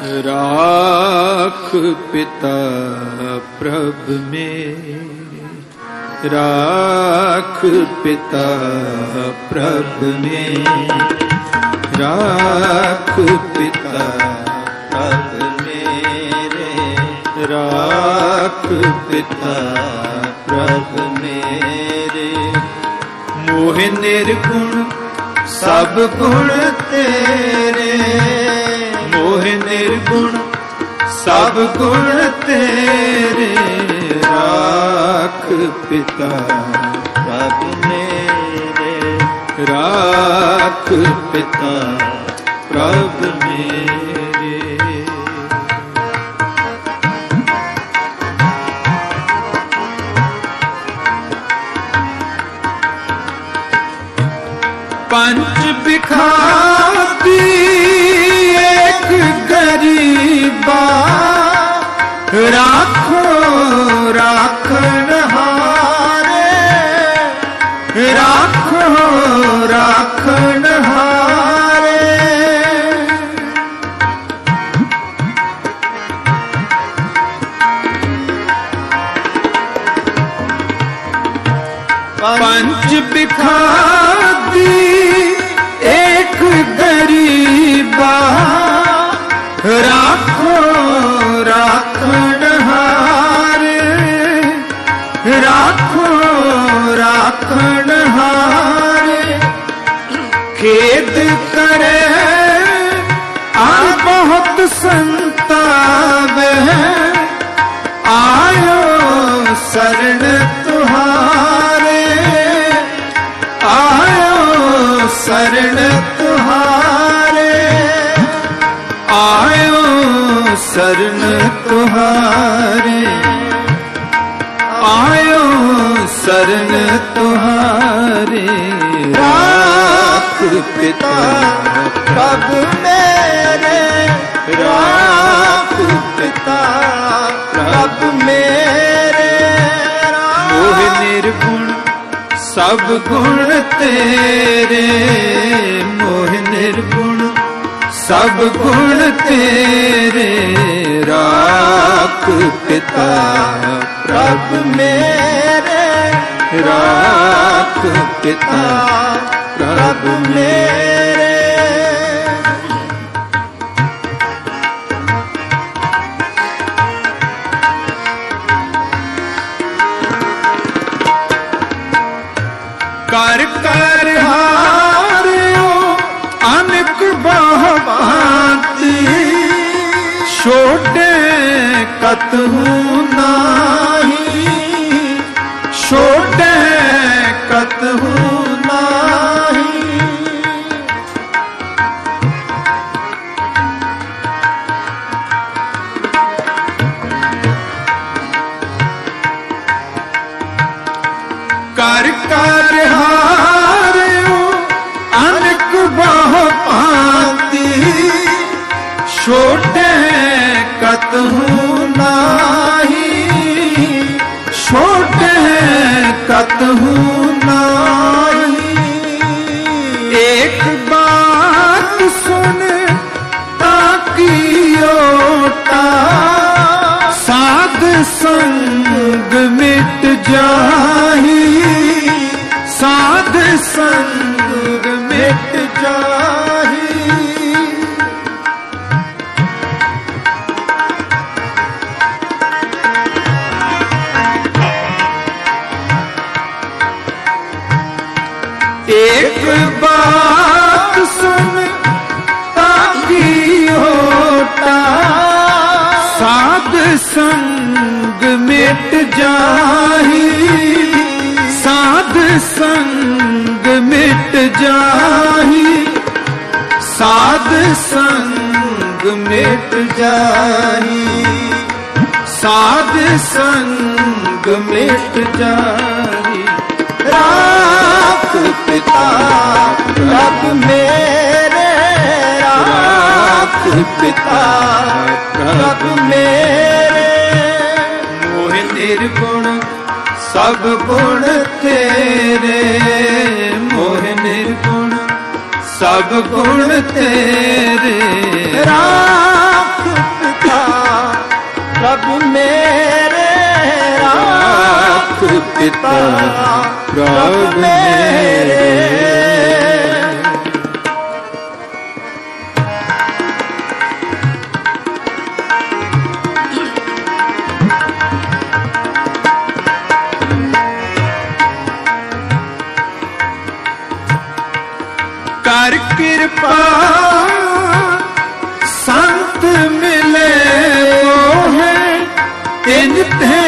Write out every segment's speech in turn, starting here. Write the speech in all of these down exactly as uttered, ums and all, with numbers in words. राख पिता प्रभ मेरे, राख पिता प्रभ मेरे, राख पिता प्रभ मेरे, राख पिता प्रभ मेरे। मोह निर्गुण सब गुण तेरे, निर्गुण सब गुण तेरे, राख पिता प्रभ मेरे, राख पिता प्रभ मेरे। पंच भिखारी गरीबा राखो राखनहारे, राखो राखनहारे। पंच भिखारी एक गरीबा राखो राखनहारे, राखो राखनहारे। खेद करे आ बहुत संताप है, आयो शरण तुम्हारे, आयो शरण शरण तुम्हारे, आयो शरण तुम्हारे। राख पिता प्रभ मेरे, राख पिता प्रभ मेरे। मोह निर्गुण सब गुण तेरे, मोह निर्गुण सब गुण तेरे, राख पिता प्रभ मेरे, राख पिता प्रभ मेरे। कर कर हारो अनेक भांति, छोटे कतहूँ नाही, छोटे कतहूँ नाही। कर कर हारो अनेक भांति, छोटे कतहूँ नाही, छोटे कतहूँ नाही। एक बात सुन ताकियोटा, साध संग मिट जाही, साध संग मिट जाही। एक बात सुन ताकियोटा, साध संग मिट जाही, साध संग मिट जाही, साध संग मिट जाही, साध संग मिट जाही। राख पिता प्रभ मेरे, राख पिता प्रभ मेरे। मोह निर्गुण सब गुण तेरे, मोह निर्गुण सब गुण तेरे, राख पिता प्रभ मेरे। कृपा संत मिले मोह तिन्थे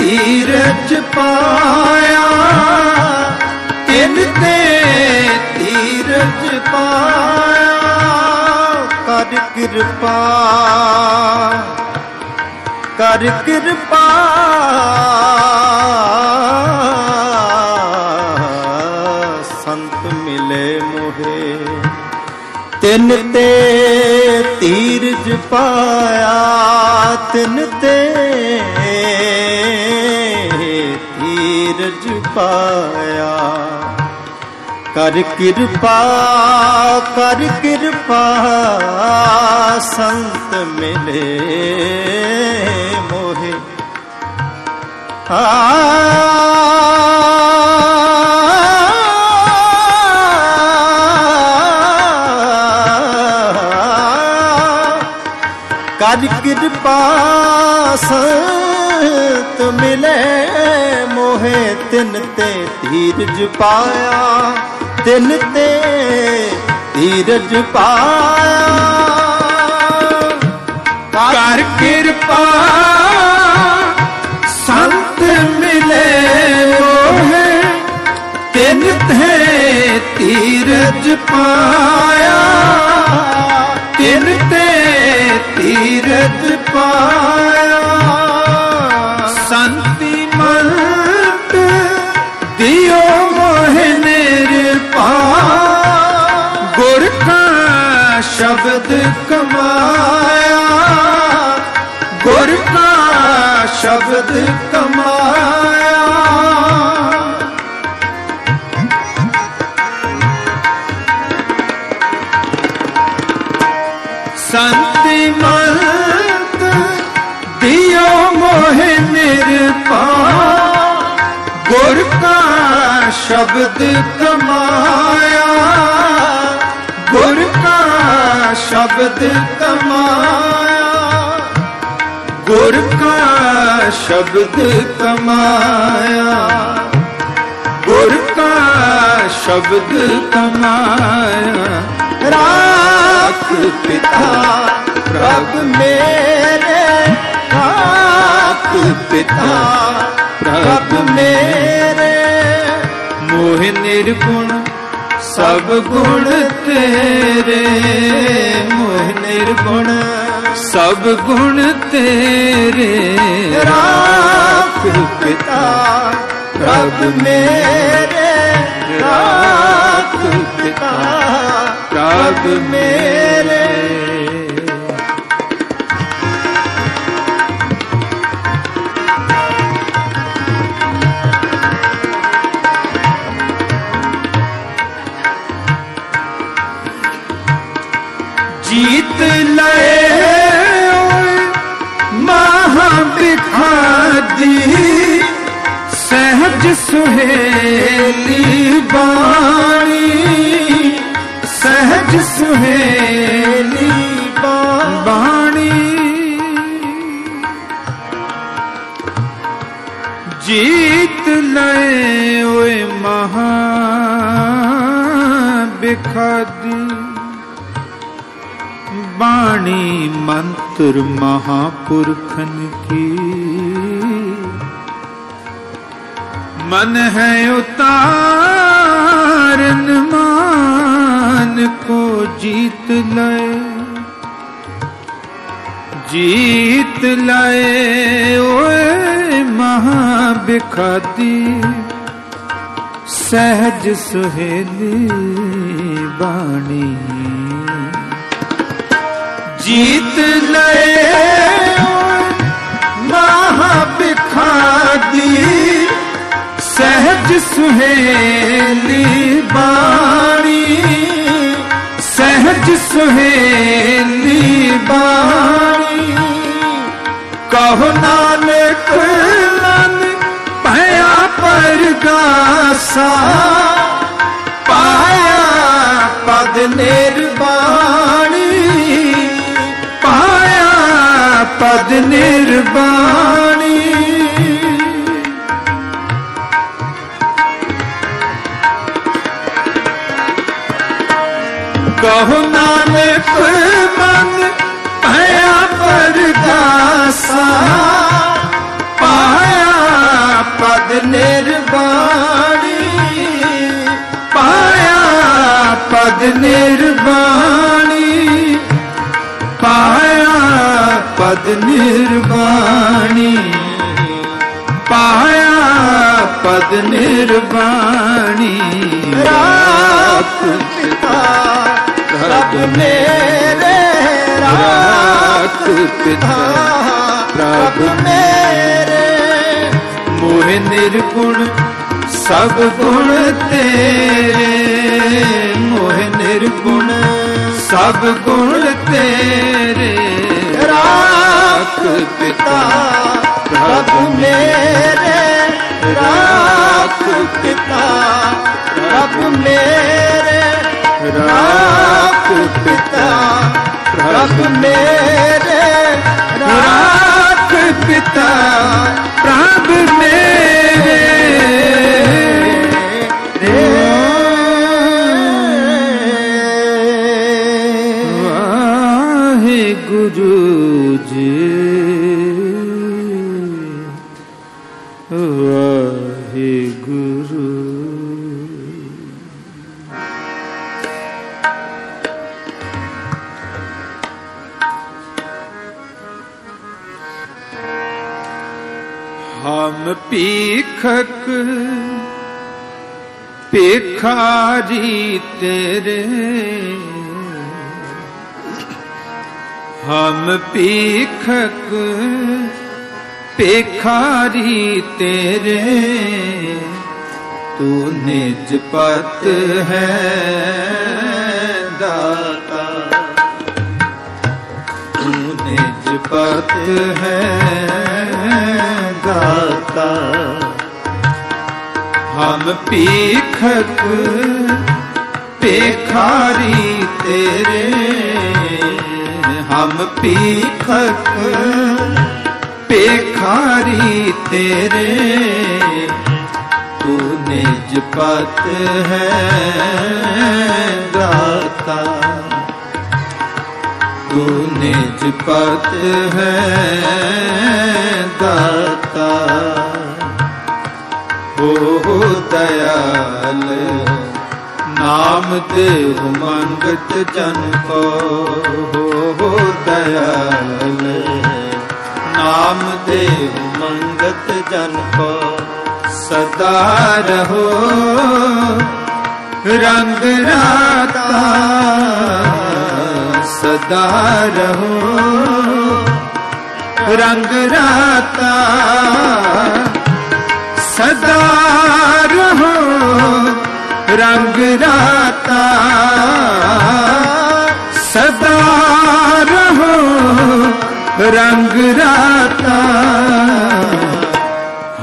तीरथ पाया तिन्थे तीरथ पाया। कर कृपा कर कृपा तिन ते तीरज पाया तिन ते तीरज पाया। कर कृपा कर कृपा संत मिले मोहे। आ कर कृपा संत मिले मोहे तिन ते धीरज पाया तिन ते धीरज पाया। कर कृपा संत मिले मोहे तिन ते धीरज पाया तिन ते तीरथ पाया। संति मंत दियो मोहि निर्पाया गुर का शब्द कमाया गुर का शब्द कमाया। संति मंत दियो मोहि निर्पाया गुर का शब्द कमाया गुर का शब्द कमाया गुर का शब्द कमाया गुर का शब्द कमाया। राख पिता प्रभ मेरे राख पिता प्रभ मेरे। मोहि निर्गुण सब गुण तेरे मोहि निर्गुण सब गुण तेरे। राख पिता प्रभ मेरे राख पिता प्रभ मेरे। जीत लए महा भिखारी सहज सुहेली बाणी सहज सुहेली बाणी। जीत लए ओए महा बिखादी बाणी मंत्र महापुरखन की। मन है उतारन को जीत लाए जीत लाए ओए महाबिखादी सहज सुहेली बाणी। जीत लाए महाबिखादी सहज सुहेली बाणी सहज सुहेली बाणी। कहो नानक नानक भया सा पाया पद निर्वाणी, पाया पद निर्वाणी। कहु नानक मन भया परगासा, पाया पद निर्वाणी, पाया पद निर्वाणी, पाया पद निर्वाणी, पाया पद निर्वाणी। राख पिता प्रभ मेरे, राख पिता प्रभ मेरे, मोहि निर्गुण सब गुण तेरे, मोहि निर्गुण सब गुण तेरे। राख पिता प्रभ मेरे, राख पिता प्रभ मेरे, राख पिता प्रभ मेरे, राख पिता प्रभ मेरे। वाहे गुरु जी, वाहे गुरु। हम भीखक भिखारी तेरे, हम भीखक भिखारी तेरे, तू निज पत है दाता, तू निज पत है दाता। हम भीखक भिखारी तेरे, हम भीखक भिखारी तेरे, तू निज पत है दाता, तू निज पत है दाता। हो दयाल नाम देव मंगत जन को, हो दयाल नाम देव मंगत जन को, सदा रहो रंग राता, सदा रहो रंग राता, सदा रहो रंग राता, सदा रहो रंग राता।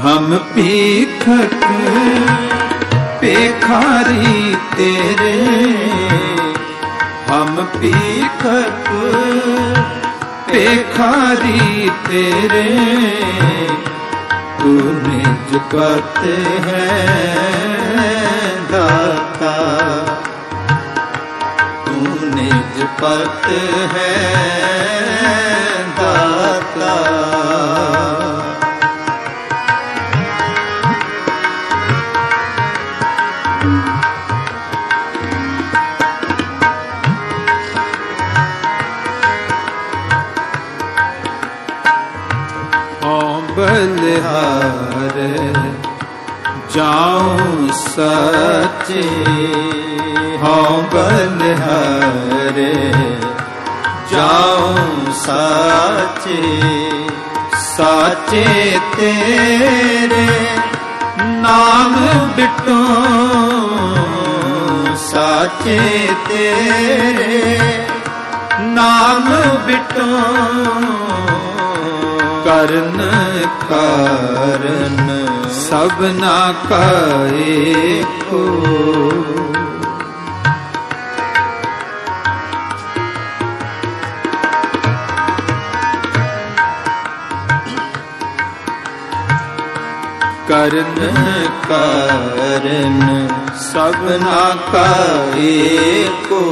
हम भीखक भिखारी तेरे, हम भीखक भिखारी तेरे, तू निज पत है दाता, तू निज पत है दाता। बलिहार जाऊं सचे, हाँ बलिहार जाऊं सचे, साचे तेरे नाम बिटो, साचे तेरे नाम बिटो। कारण कारण सबना का एको करण कारण सबना का एको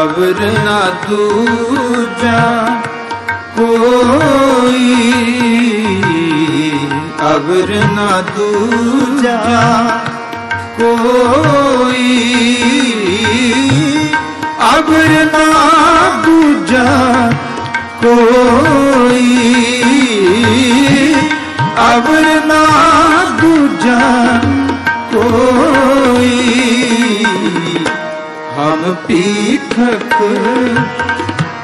अवर ना दूजा कोई अवर ना दूजा कोई अवर ना दूजा कोई अवर ना दूजा कोई हम भीखक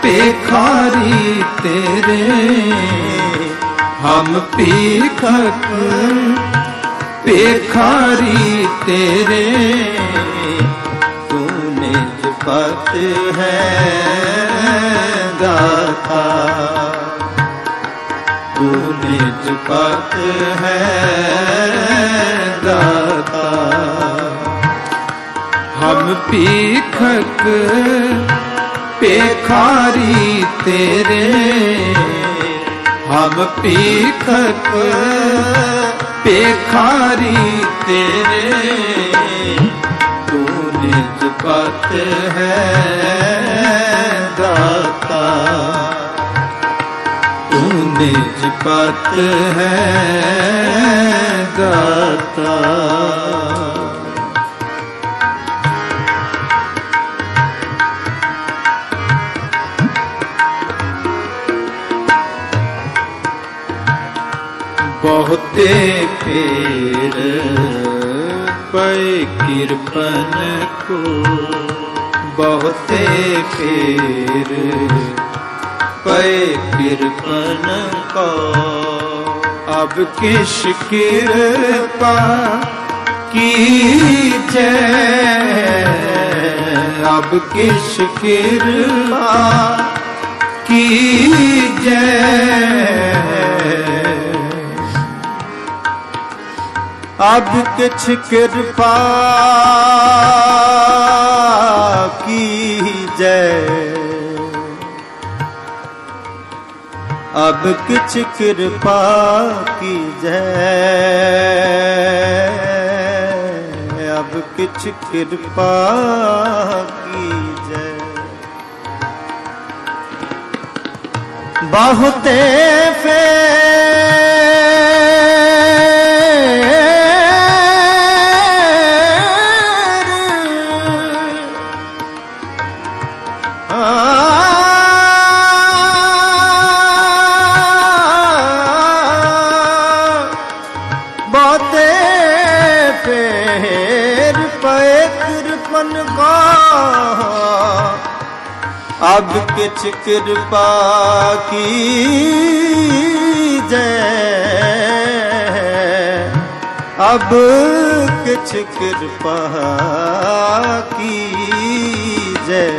भेखारी तेरे हम भीखक भेखारी तेरे तूने जपत है दाता तूने जपत है दाता हम भीखक भेखारी तेरे हम भीखक भेखारी तेरे तूने जपत है दाता तूने जपत है दाता बहुते पेड़ पय कृपन को बहुते पेड़ पय कृपन को अब किस कृपा कीजे अब किस कृपा कीजे अब किछ कृपा कीजय अब किछ कृपा कीजय अब किछ कृपा कीजय बहुते फे अब किछ कृपा कीजय अब किछ कृपा कीजय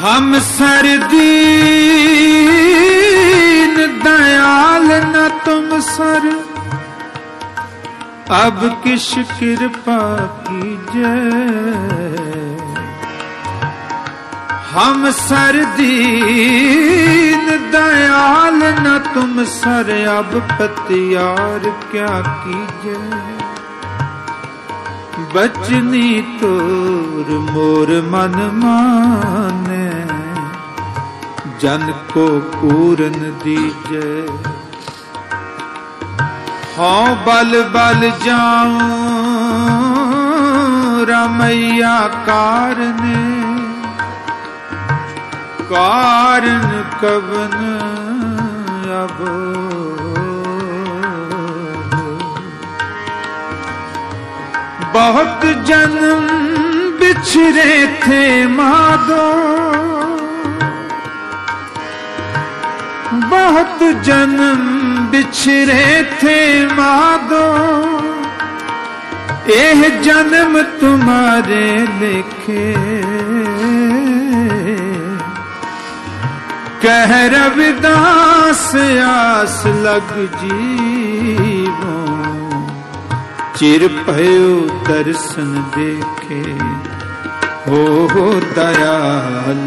हम सरदीन दयाल न तुम सर अब किस कृपा कीजय हम सर दीन दयाल न तुम सर अब पतियार क्या कीजे बचनी तोर मोर मन माने जन को पूरन दीजे हाँ बल बल जाऊं रामैया कारने कारण कवन अब बहुत जन्म बिछड़े थे माधो बहुत जन्म बिछड़े थे माधो एह जन्म तुम्हारे लिखे कह रविदास आस लग जीवो, चिर भयो दर्शन देखे हो हो दयाल,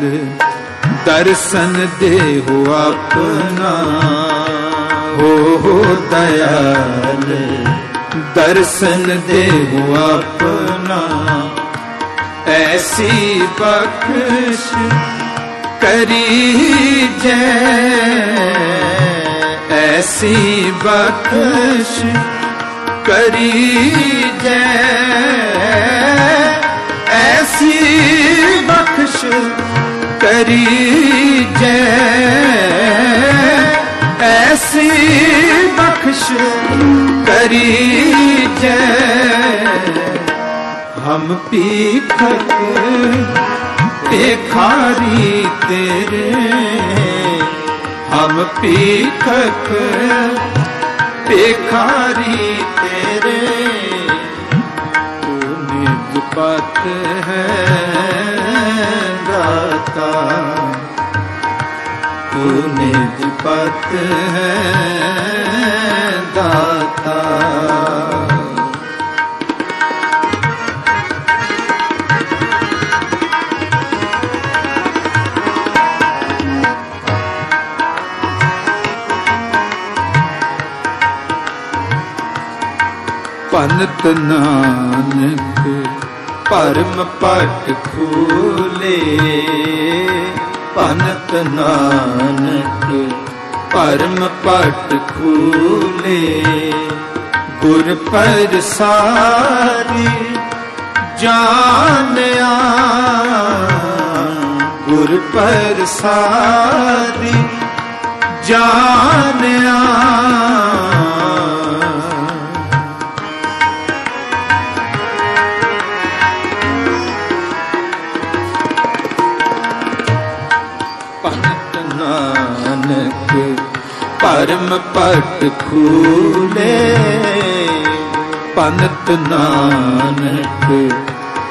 दर्शन दे हो अपना हो हो दयाल, दर्शन दे हो अपना। ऐसी बख्श करी जय, ऐसी बख्श करी जय, ऐसी बख्श करी जय, ऐसी बख्श करी जय। हम भीखक भिखारी तेरे, हम भीखक भिखारी तेरे, तूने दुपत है दाता, तूने दुपत है दाता। पंत नानक परम पट खोले, पंत नानक परम पट खोले, गुर पर सारी जानिया, गुर पर सारी जानिया, परम पट खोले, पंत नानक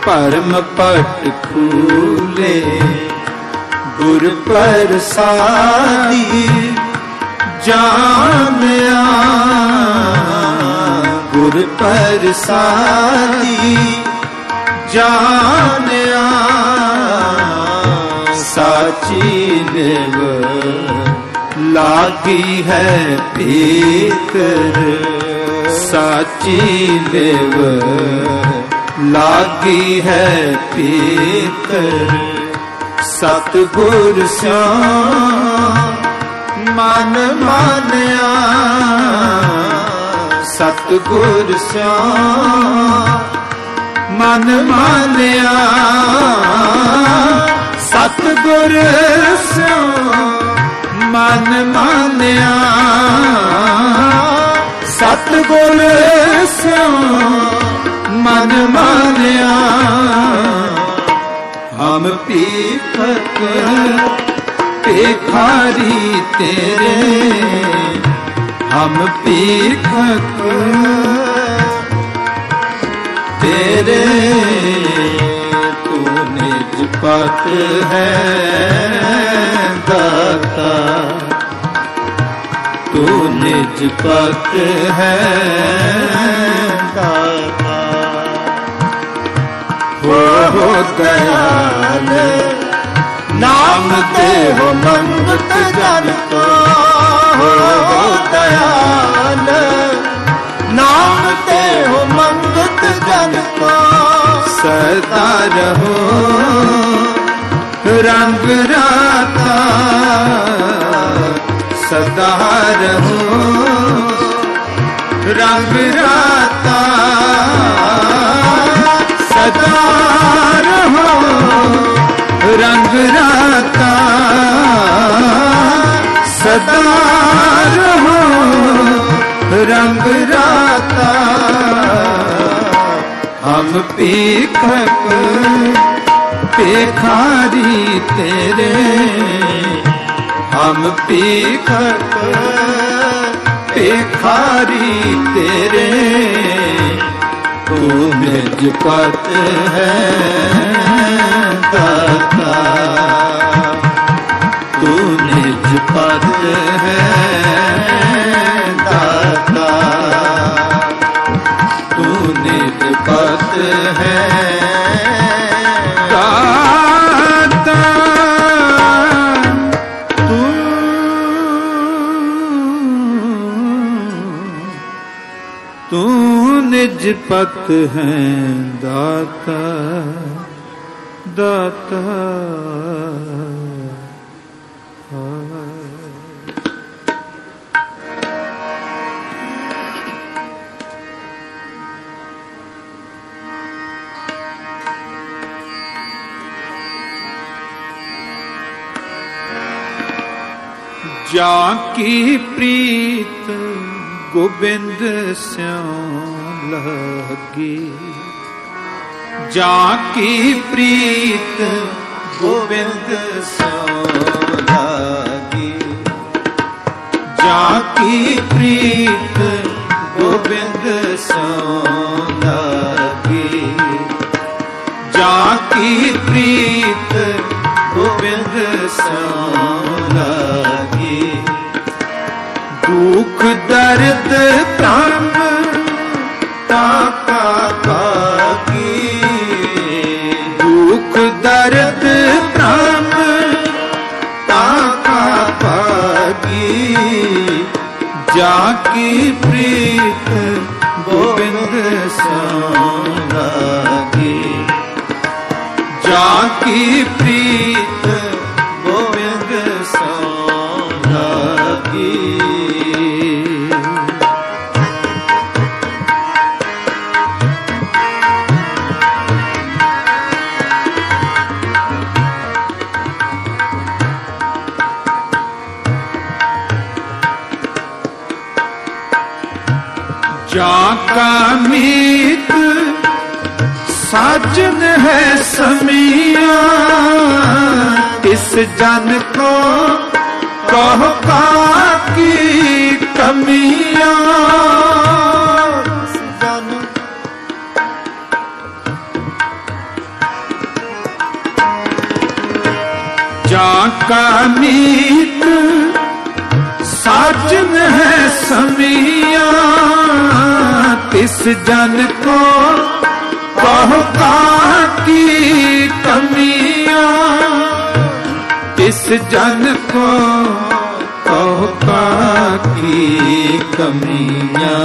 परम पट खोले, गुर प्रसादी जानिया, गुर प्रसादी जानिया, साची नेव लागी है भीतर, साची देव लागी है भीतर, सतगुर श्याम मन मानिया, सतगुर श्याम मन मानिया, सतगुर श्याम मन मानिया, सतगुर श्याम मन मानिया। हम भीखक भिखारी तेरे, हम भीखक तेरे, तूने दुपत है दाता, तू निज पत है दाता। हो हो दयाल नाम दे हो मंगत जन को, हो हो दयाल नाम दे हो मंगत जन को, सदा रहो रंग राता, सदा रहो रंग राता, सदा रहो रंग राता, सदा रहो रंग राता। हम भीखक भिखारी तेरे, हम भीखक भिखारी तेरे, तू निज पत है दाता, तू निज पद है दाता, तू निज पद है निज पत है दाता दाता। जा की प्रीत गोबिंद स्यों लागी, जाकी प्रीत गोबिंद स्यों लागी, जाकी प्रीत गोबिंद स्यों लागी, जाकी प्रीत गोबिंद स्यों लागी। दुख दर्द भ्रम ताका कागी, दुख दर्द भ्रम ताका कागी, जाकी प्रीत गोबिंद स्यों लागी, जाकी प्रीत गोबिंद स्यों लागी। जाका मीत साजन है समिया, इस जन को कहो काकी कमिया, जाका मीत साजन है समिया, इस जन को कहो काकी कमिया, इस जन को कहो काकी कमिया,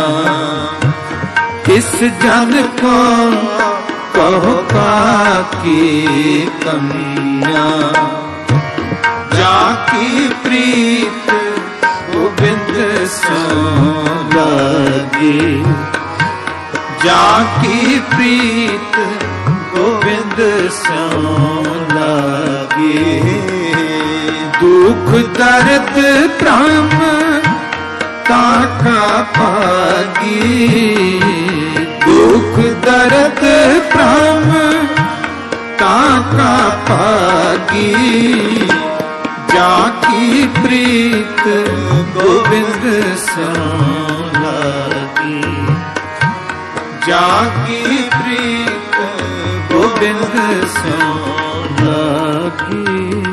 इस जन को कहो काकी कमिया। जाकी प्रीत गोबिंद स्यों लागी, जाकी प्रीत गोबिंद स्यों लागी। दुख दर्द भ्रम ताका भागी, दुख दर्द भ्रम ताका भागी, जाकी प्रीत गोबिंद स्यों लागी, जाकी प्रीत गोबिंद स्यों लागी।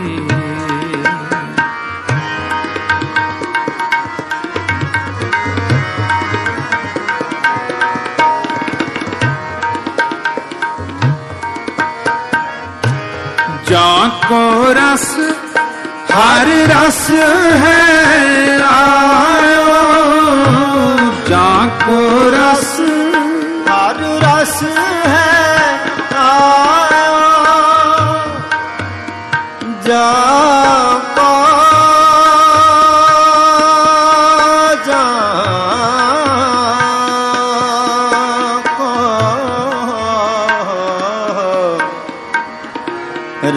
जाको रस हर रस है आयो, जाको रस रस है आयो, जाको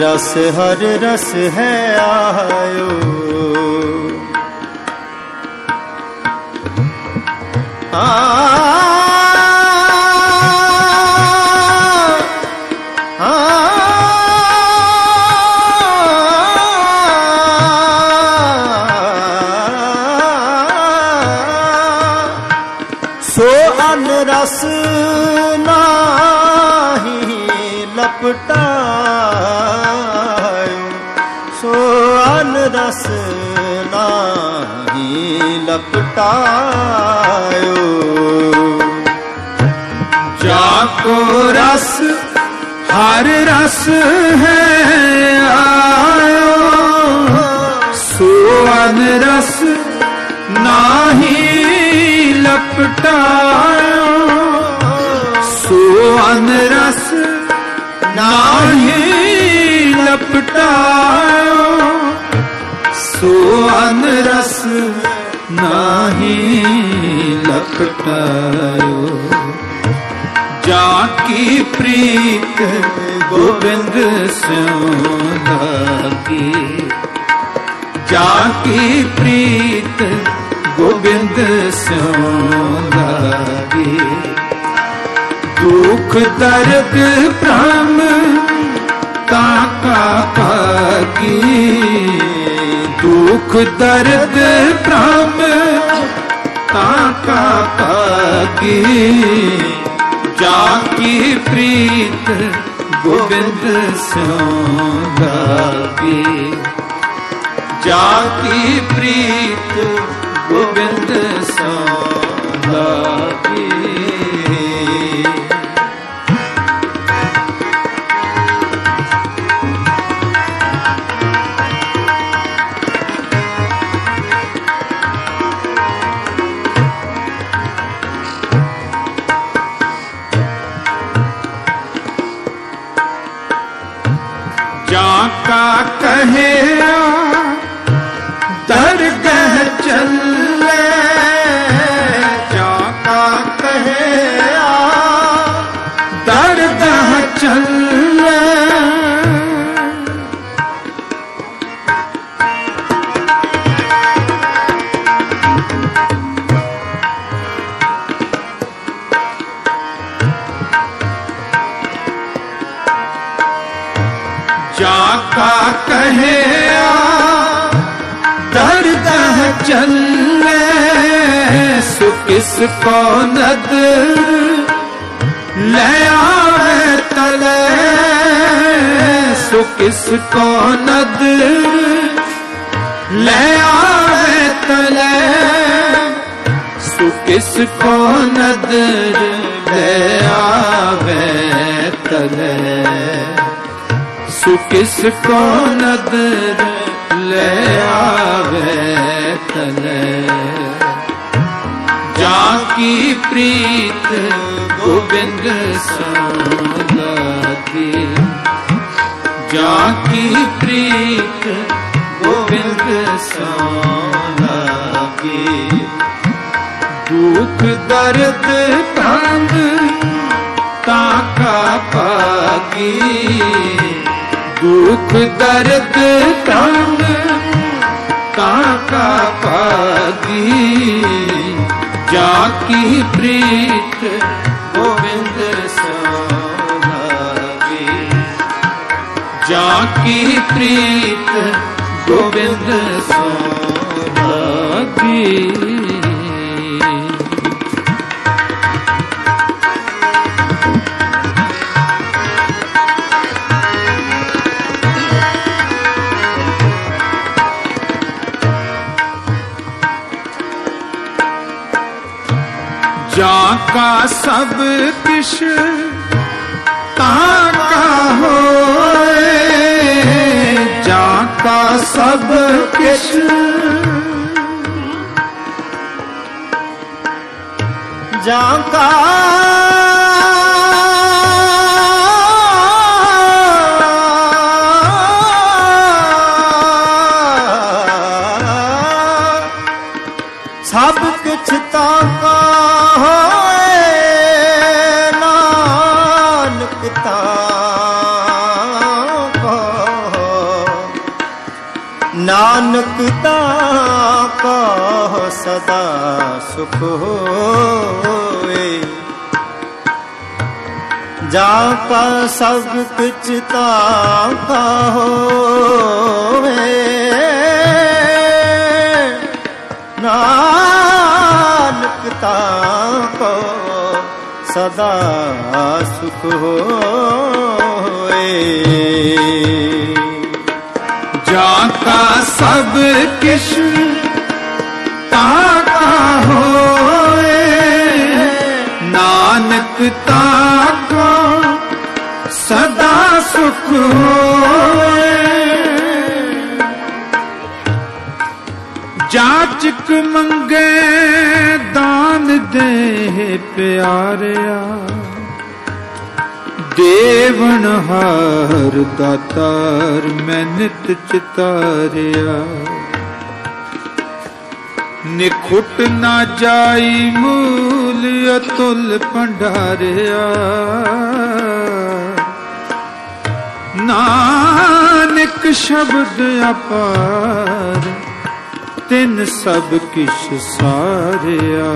जाको रस हर रस है आयो, आ लपटायो, सो अन रस नाही लपटायो, जाको रस हर रस है आयो, सोवन रस नाही लपटायो, सोवन रस नाही लपटायो, सोवन रस नाही लपटायो, जाकी प्रीत गोबिंद स्यों लागी, जाकी प्रीत गोबिंद स्यों लागी, दुख दर्द भ्रम ताका भागी, दुख दर्द भ्रम ताका भागी, जाकी प्रीत गोबिंद स्यों लागी, जाकी प्रीत गोबिंद स्यों लागी। जाका कहे दरगह चले, जाका कहे दरगह चले, जाका कहे दरगाह चले, सो किस को नद ले आवे तले, सो किस को नद ले आवे तले, सो किस को नद ले आवे तले, किस को नदर ले आवे तले, जाकी प्रीत गोबिंद स्यों लागी, जाकी प्रीत गोबिंद स्यों लागी, दुख दर्द तंग ताका पागी, दुख दर्द तंग ताका पागी, जाकी प्रीत गोबिंद स्यों लागी, जाकी प्रीत गोबिंद स्यों लागी। जाका सब किश ताका होए, जाका सब किश जाका सब किछ ताका नानक ताका सदा सुख होए, जाका सब किछ ताका होए, नानक ताका सदा सुख होए, जाका सब किश ताका होए, नानक ताका सदा सुख होए। जाचक मंगे दान दे प्यारिया, देवन हार दातार मैं नित चितारिया। निखुट ना जाई मूल अतुल भंडारिया, नानक शब्द अपार तिन सब किश सारिया।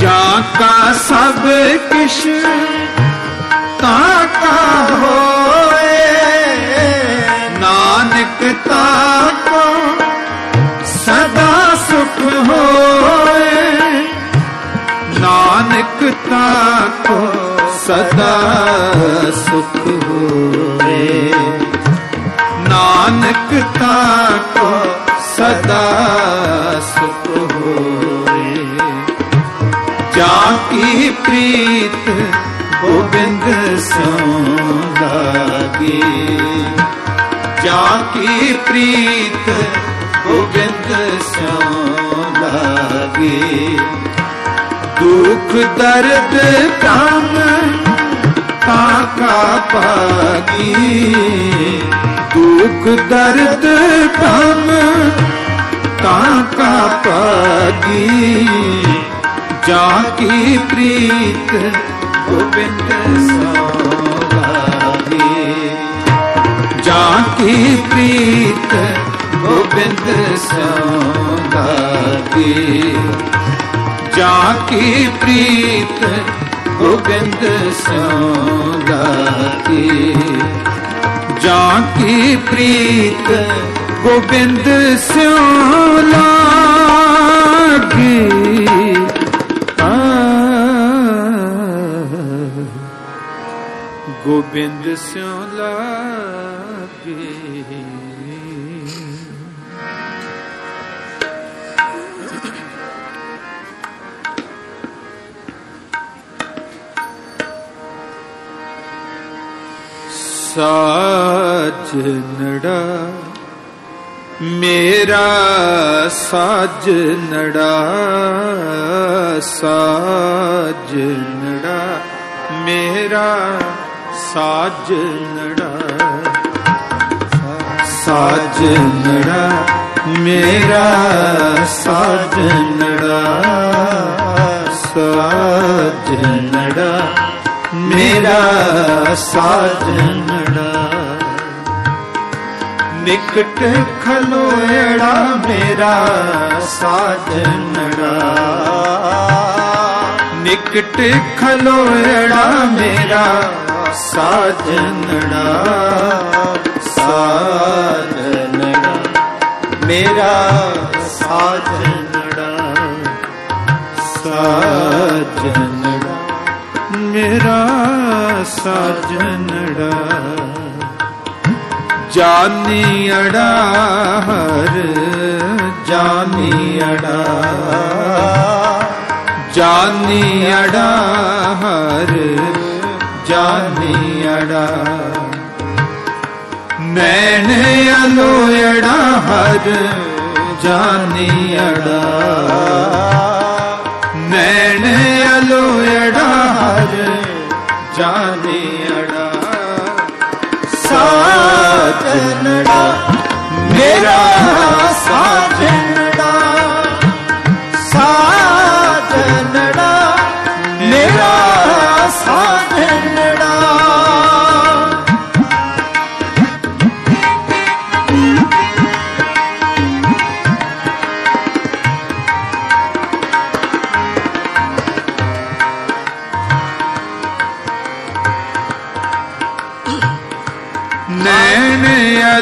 जाका सब किश ताका होए, नानक ताको सदा सुख होए, नानक ताको सदा सुख होए, नानक ताको सदा सुख होए। जा की प्रीत गोबिंद स्यों लागी, जा की प्रीत गोबिंद स्यों लागी। दुख दर्द काम ताका पागी, दुख दर्द काम ताका पागी। जाकी प्रीत गोबिंद स्यों लागी, जाकी प्रीत गोबिंद स्यों लागी, जाकी प्रीत गोबिंद स्यों लागी, जाकी प्रीत गोबिंद स्यों लागी। गोबिंद स्यों लागी। साजनड़ा मेरा साजनड़ा, साजनड़ा मेरा साजनड़ा, साजनड़ा मेरा साजनड़ा, साजनड़ा मेरा साजनड़ा। निकट खलोएड़ा मेरा साजनड़ा, निकट खलोएड़ा मेरा साजनड़ा, साजनड़ा मेरा साजनड़ा, साजनड़ा मेरा साजनड़ा। जानी अड़ा हर जानी अड़ा, जानी अड़ा हर जानी अड़ा। नैन अलोयड़ा हर जानी अड़ा, नैन अलोयड़ा हर जानी अड़ा। साजनड़ा मेरा साजनड़ा, साजनड़ा मेरा साजनड़ा।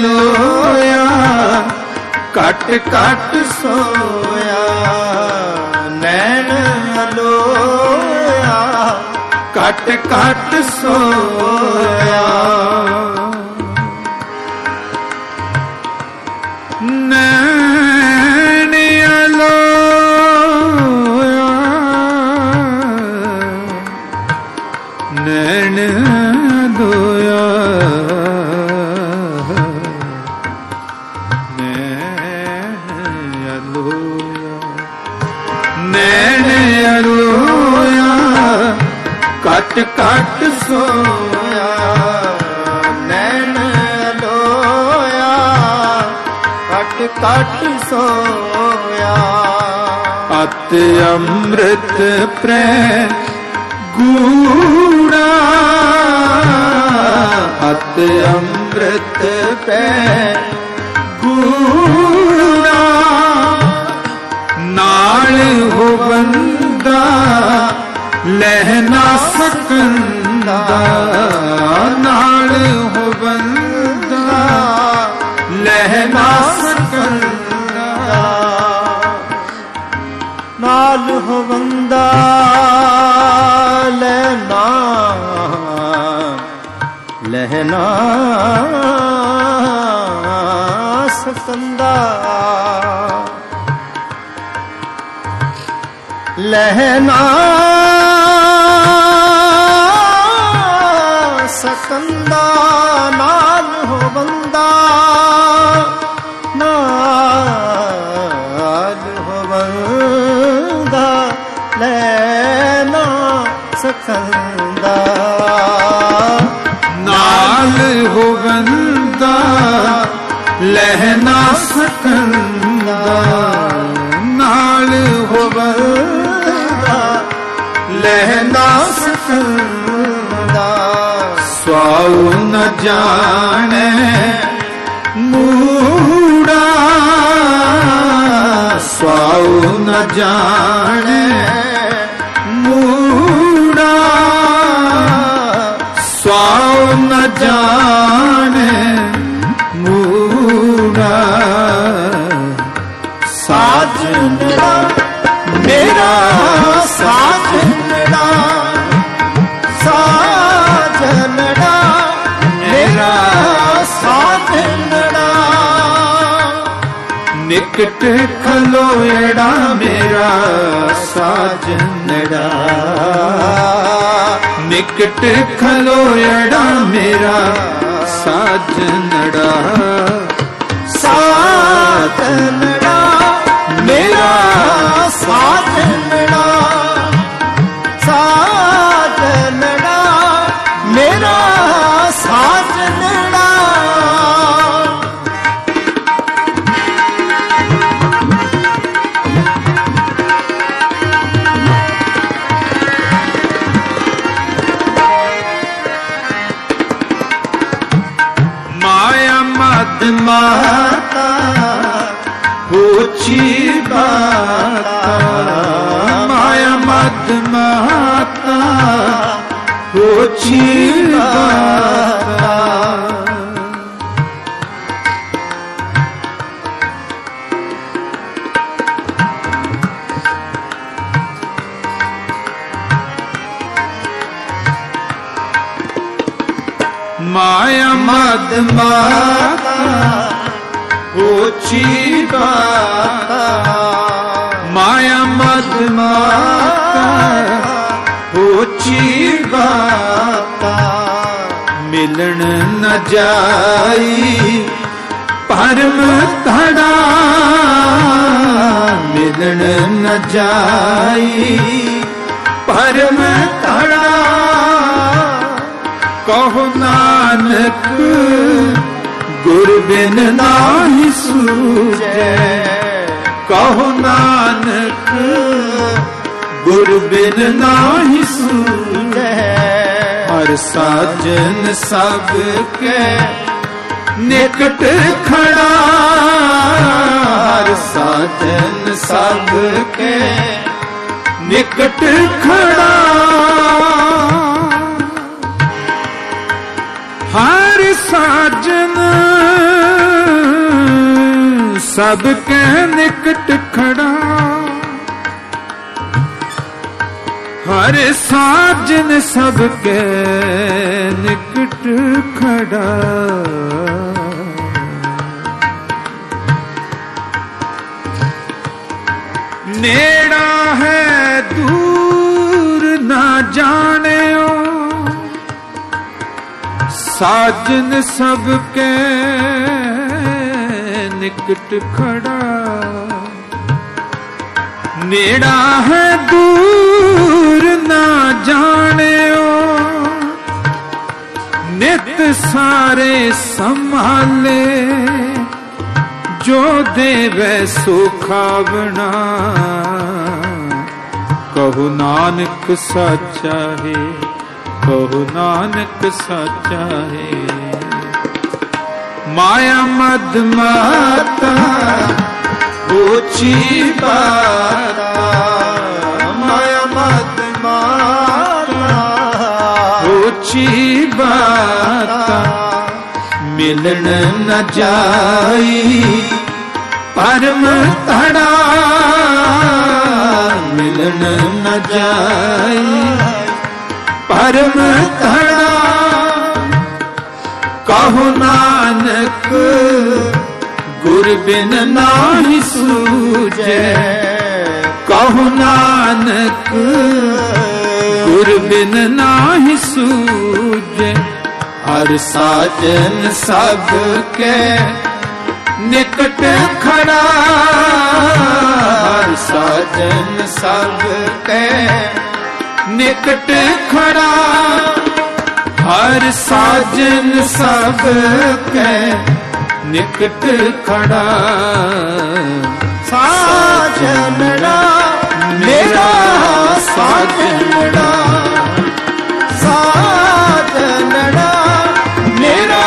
लोया कट कट सोया, नैन लोया कट कट सोया। काट सोया नैन लोया काट काट सोया अति अमृत प्रेम गूढ़ा अति अमृत प्रेम गूढ़ा नाल हो बंदा लहना सकंदा नाल हो बंदा लहना सकंदा नाल हो बंदा लहना लहना सकंदा लहना सकंदा नाल हो बंदा नाल हो बंदा लेना सकंदा नाल हो बंदा लेना सकंदा नाल हो बंदा लेना सकंदा स्वाऊ न जाने मूड़ा स्वाऊ न जाने मूड़ा स्वाऊ न जाने मूड़ा साजना मेरा साजना निकट खलोएड़ा मेरा साजनड़ा निकट खलोएड़ा मेरा साजनड़ा साजनड़ा मेरा साजनड़ा साजनड़ा मेरा साजनड़ा माता पूछी बाता माया मद माता पूछी बाता माया मद माता ऊंची बाता माया मद माता ऊंची बाता मिलन न जाई परम धड़ा मिलन न जाई परम धड़ा कहो नानक गुर बिन नाही सूझे कहो नानक गुर बिन नाही सूझे हर साजन सब के निकट खड़ा हर साजन सब के निकट खड़ा हर साजन सबके निकट खड़ा हर साजन सबके निकट खड़ा नेड़ा है दूर ना जाने साजन सबके निकट खड़ा, नेड़ा है दूर ना जाने नित सारे संभाले जो देवे सुखावना कहु नानक साचा है कहु नानक साचा है। माया मद माता ऊंची पाता माया मद माता ऊंची बाता मिलन न जाई परम धड़ा मिलन न जाई परम धड़ा कहु नानक गुर बिन नाही सूझे कहु नानक गुर बिन नाही सूझे। हर साजन सबके निकट खड़ा हर साजन सबके निकट खड़ा हर साजन सबके निकट खड़ा। साजनड़ा मेरा साजनड़ा साजनड़ा मेरा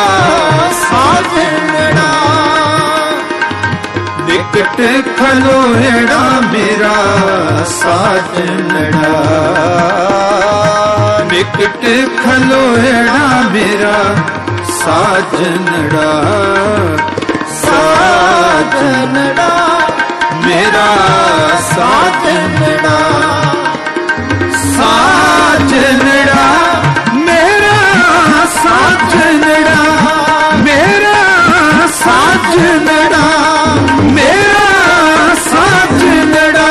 साजनड़ा निकट खलोड़ा मेरा साजनड़ा निकट खलोड़ा मेरा साजनड़ा साजनड़ा मेरा साजनड़ा साजनड़ा मेरा साजनड़ा मेरा साजनड़ा मेरा साजनड़ा।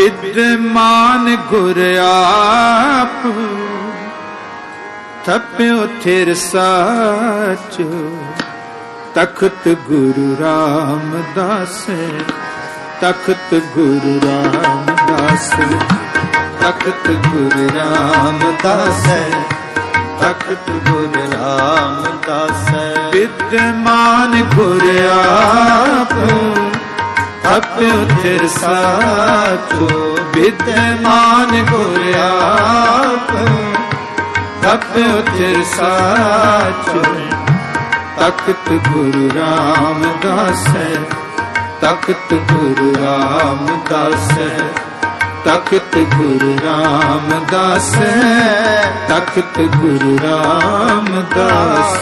विद्यमान गुर आप थप्यो थिर साचो तख्त गुरु रामदासे तख्त गुरु रामदासे तख्त गुरु रामदासे तख्त गुरु रामदासे। विद्यमान गुर आप थप्यो थिर साचो विद्यमान गुर आप थप्यो थिर साचो तख्त गुरु रामदास तख्त गुरु रामदास तख्त गुरु रामदास तख्त गुरु रामदास।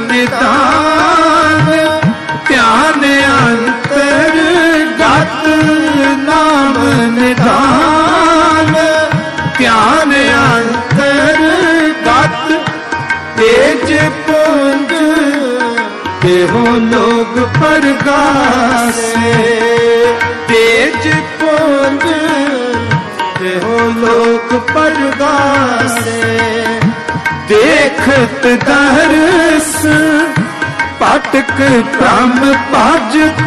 निदान ध्यान अंतर्गत नाम निदान ध्यान अंतर्गत तेज पुंज देहो लोग परगासे तेज पुंज देहो लोग परगासे देखत दर्श पाटक प्रम पाजत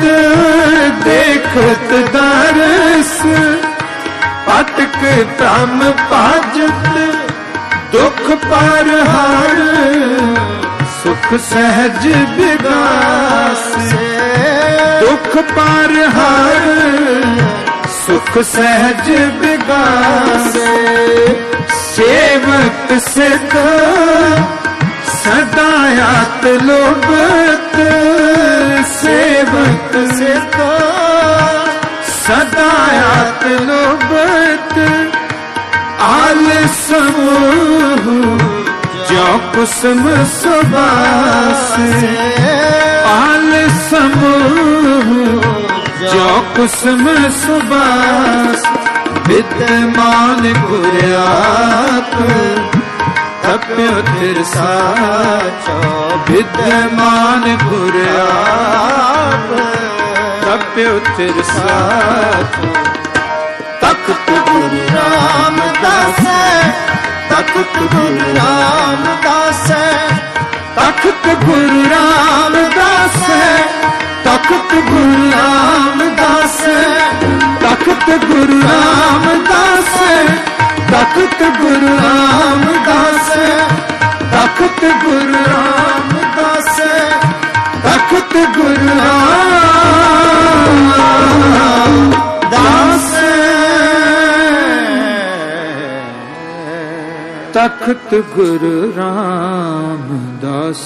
देखत दर्श पाटक प्रम पाजत दुख पर हार सुख सहज विगास दुख पर हार सुख सहज विगास। सेवत सिद्ध सदायात लोभत सेवत सिद्ध सदायात लोभ कुसुम सुबास पाल समूह जो कुसुम सुबास विद्यमान पुरात तप्यो तिरसा विद्यमान पुरात तप्यो तिरसा तख्त गुर रामदासे तख्त गुर रामदासे तख्त गुर रामदासे तख्त गुर रामदासे तख्त गुर रामदासे तख्त गुर रामदासे तख्त गुर रामदासे तख्त गुर रामदासे तख्त गुरु रामदास।